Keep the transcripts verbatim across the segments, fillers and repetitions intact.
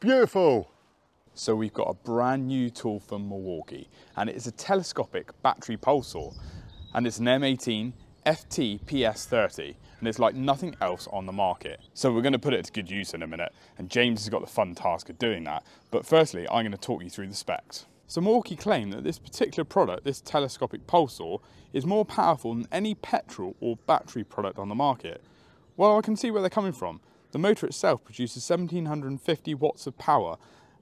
beautiful. So we've got a brand new tool from Milwaukee, and it is a telescopic battery pole saw, and it's an M eighteen F T P S thirty, and it's like nothing else on the market. So we're going to put it to good use in a minute, and James has got the fun task of doing that. But firstly, I'm going to talk you through the specs. So Milwaukee claim that this particular product, this telescopic pole saw, is more powerful than any petrol or battery product on the market. Well, I can see where they're coming from. The motor itself produces one thousand seven hundred fifty watts of power,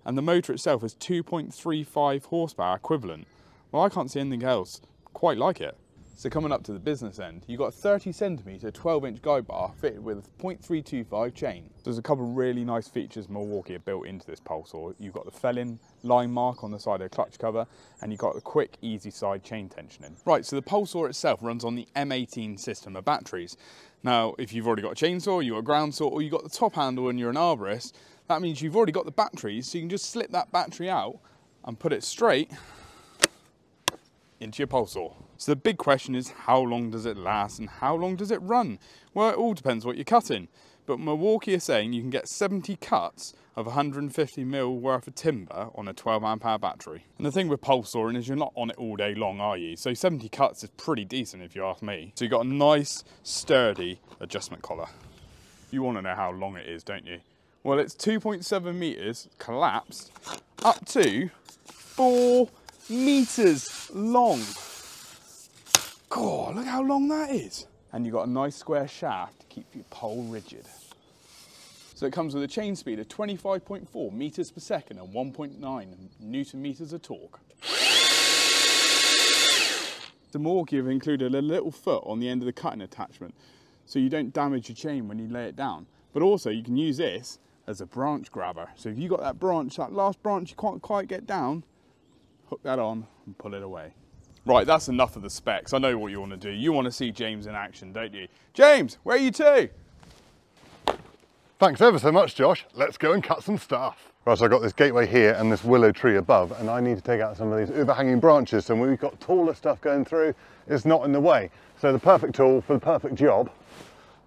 and the motor itself is two point three five horsepower equivalent. Well, I can't see anything else quite like it. So coming up to the business end, you've got a thirty centimetre twelve inch guide bar fitted with a point three two five chain. There's a couple of really nice features Milwaukee have built into this pole saw. You've got the fell-in line mark on the side of the clutch cover, and you've got the quick, easy side chain tensioning. Right, so the pole saw itself runs on the M eighteen system of batteries. Now, if you've already got a chainsaw, you've got a ground saw, or you've got the top handle and you're an arborist, that means you've already got the batteries, so you can just slip that battery out and put it straight into your pole saw. So the big question is, how long does it last and how long does it run? Well, it all depends what you're cutting, but Milwaukee are saying you can get seventy cuts of one hundred fifty mil worth of timber on a twelve amp hour battery. And the thing with pole sawing is you're not on it all day long, are you? So seventy cuts is pretty decent if you ask me. So you've got a nice sturdy adjustment collar. You want to know how long it is, don't you? Well, it's two point seven meters collapsed up to four meters long. God, look how long that is. And you've got a nice square shaft to keep your pole rigid. So it comes with a chain speed of twenty-five point four meters per second and one point nine newton meters of torque. The Milwaukee have included a little foot on the end of the cutting attachment so you don't damage your chain when you lay it down. But also you can use this as a branch grabber. So if you've got that branch, that last branch you can't quite get down, hook that on and pull it away. Right, that's enough of the specs. I know what you want to do. You want to see James in action, don't you? James, where are you to? Thanks ever so much, Josh. Let's go and cut some stuff. Right, so I've got this gateway here and this willow tree above, and I need to take out some of these overhanging branches, and when we've got taller stuff going through, it's not in the way. So the perfect tool for the perfect job.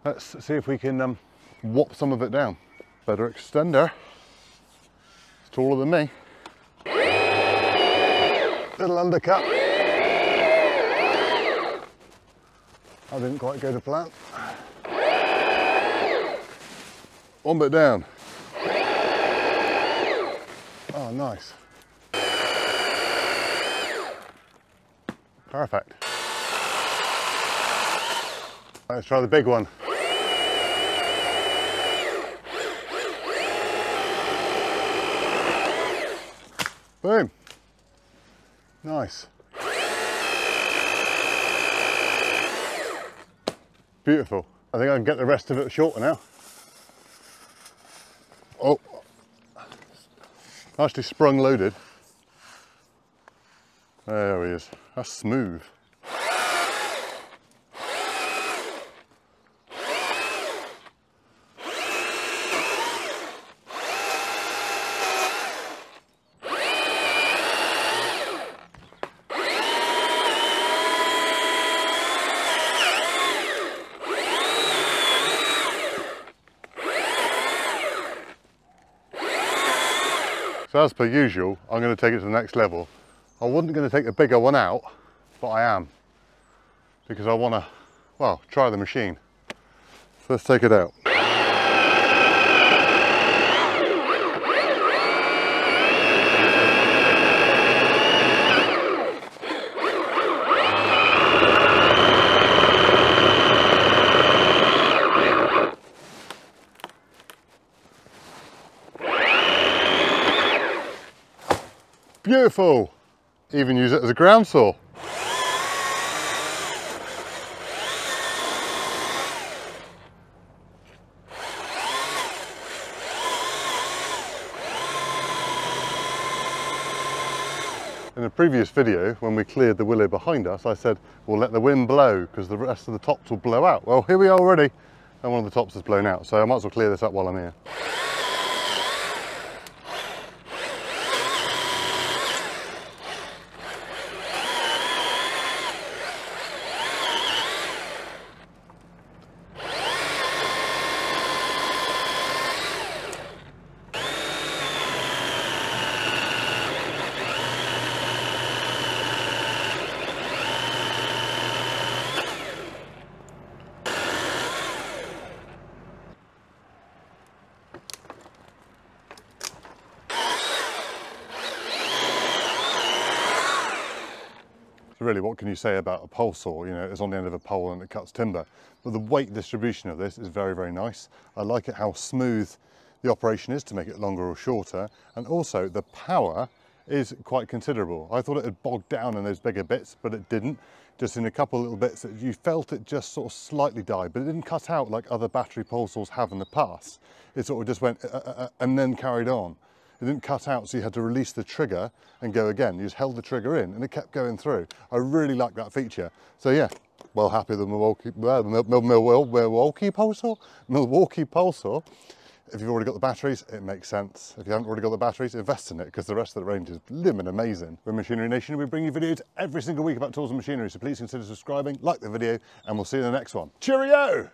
Let's see if we can um, whop some of it down. Better extender. It's taller than me. Little undercut. I didn't quite go to plan. One bit down. Oh, nice. Perfect. Let's try the big one. Boom. Nice. Beautiful. I think I can get the rest of it shorter now. Oh, nicely sprung loaded. There he is. That's smooth. So as per usual, I'm going to take it to the next level. I wasn't going to take the bigger one out, but I am, because I want to, well, try the machine. So let's take it out. Beautiful. Even use it as a ground saw. In a previous video, when we cleared the willow behind us, I said, we'll let the wind blow because the rest of the tops will blow out. Well, here we are already, and one of the tops has blown out. So I might as well clear this up while I'm here. really, what can you say about a pole saw? You know, it's on the end of a pole and it cuts timber. But the weight distribution of this is very, very nice. I like it how smooth the operation is to make it longer or shorter. And also the power is quite considerable. I thought it had bogged down in those bigger bits, but it didn't. Just in a couple little bits, you felt it just sort of slightly died, but it didn't cut out like other battery pole saws have in the past. It sort of just went uh, uh, and then carried on. It didn't cut out, so you had to release the trigger and go again. You just held the trigger in and it kept going through. I really like that feature. So yeah, well, happy with the Milwaukee, uh, Mil Mil Mil Milwaukee pole saw? Milwaukee pole saw. If you've already got the batteries, it makes sense. If you haven't already got the batteries, invest in it, because the rest of the range is blooming amazing. We're Machinery Nation, we bring you videos every single week about tools and machinery, so please consider subscribing, like the video, and we'll see you in the next one. Cheerio!